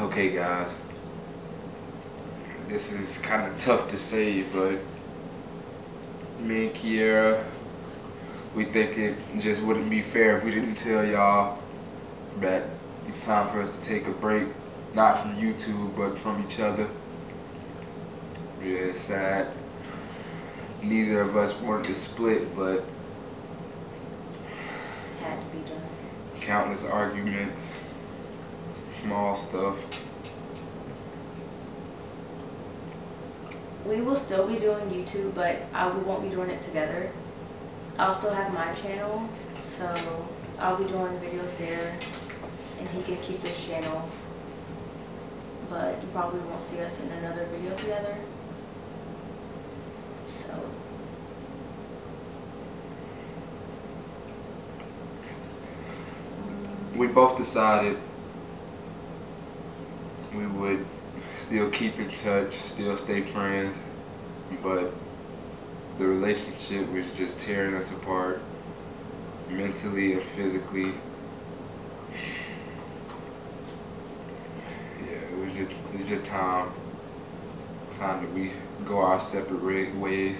Okay guys, this is kind of tough to say, but me and Kiara, we think it just wouldn't be fair if we didn't tell y'all that it's time for us to take a break, not from YouTube, but from each other. Yeah, it's sad. Neither of us wanted to split, but had to be done. Countless arguments, small stuff. We will still be doing YouTube, but we won't be doing it together. I'll still have my channel, so I'll be doing videos there, and he can keep his channel. But you probably won't see us in another video together. So. We both decided we would still keep in touch, still stay friends, but the relationship was just tearing us apart, mentally and physically. Yeah, it's just time that we go our separate ways.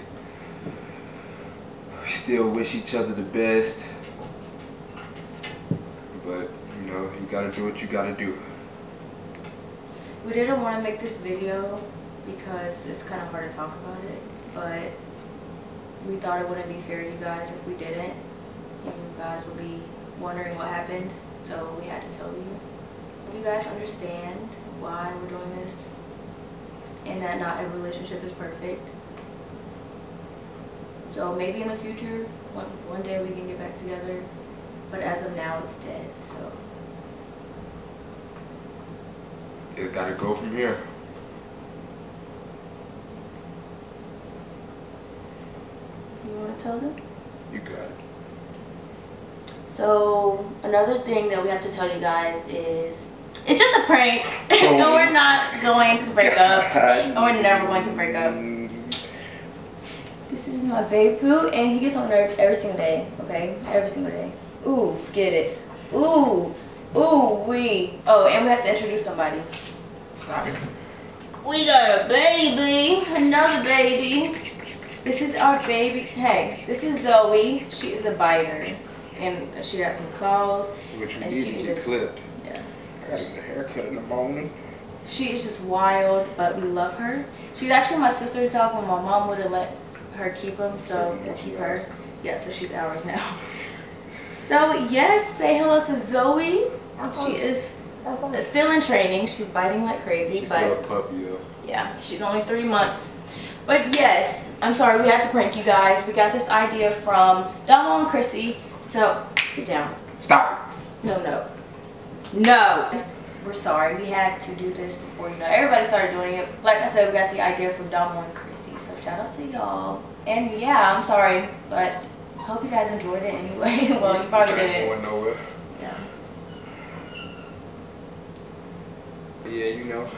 We still wish each other the best. But, you know, you gotta do what you gotta do. We didn't want to make this video because it's kind of hard to talk about it, but we thought it wouldn't be fair to you guys if we didn't. You guys would be wondering what happened, so we had to tell you. You guys understand why we're doing this and that not every relationship is perfect. So maybe in the future, one day we can get back together. But as of now, it's dead, so. It's gotta go from here. You wanna tell them? You got it. So, another thing that we have to tell you guys is, it's just a prank. Oh. No, we're not going to break up. And we're never going to break up. This is my babe poo, and he gets on nerves every single day, okay? Every single day. Ooh, get it. Ooh, ooh, we. Oh, and we have to introduce somebody. Stop it. We got a baby, another baby. This is our baby. Hey, this is Zoe. She is a biter, and she got some claws. Which we need to clip. Yeah. I got a haircut in the morning. She is just wild, but we love her. She's actually my sister's dog, but my mom wouldn't let her keep him, so we'll keep her. Yeah, so she's ours now. So yes, say hello to Zoe. She is still in training. She's biting like crazy. She's still a puppy, though. Yeah, she's only 3 months. But yes, I'm sorry, we have to prank you guys. We got this idea from Domo and Crissy. So, get down. Stop. No, no. No. We're sorry, we had to do this before, you know, everybody started doing it. Like I said, we got the idea from Domo and Crissy. So shout out to y'all. And yeah, I'm sorry, but I hope you guys enjoyed it anyway. Well, you probably didn't. Going nowhere. Yeah. Yeah, you know.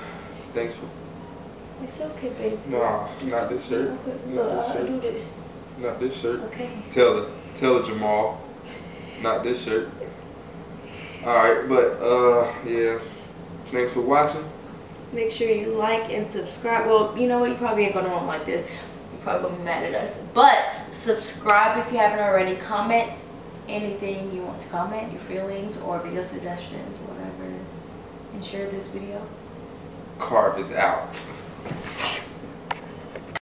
Thanks for. It's okay, baby. No, not this shirt. Okay. Not this shirt. I'll do this. Not this shirt. Okay. Tell her, Jamal. Not this shirt. All right, but yeah. Thanks for watching. Make sure you like and subscribe. Well, you know what? You probably ain't gonna want like this. You probably gonna be mad at us, but. Subscribe if you haven't already. Comment anything you want to comment, your feelings or video suggestions, whatever. And share this video. Carve is out.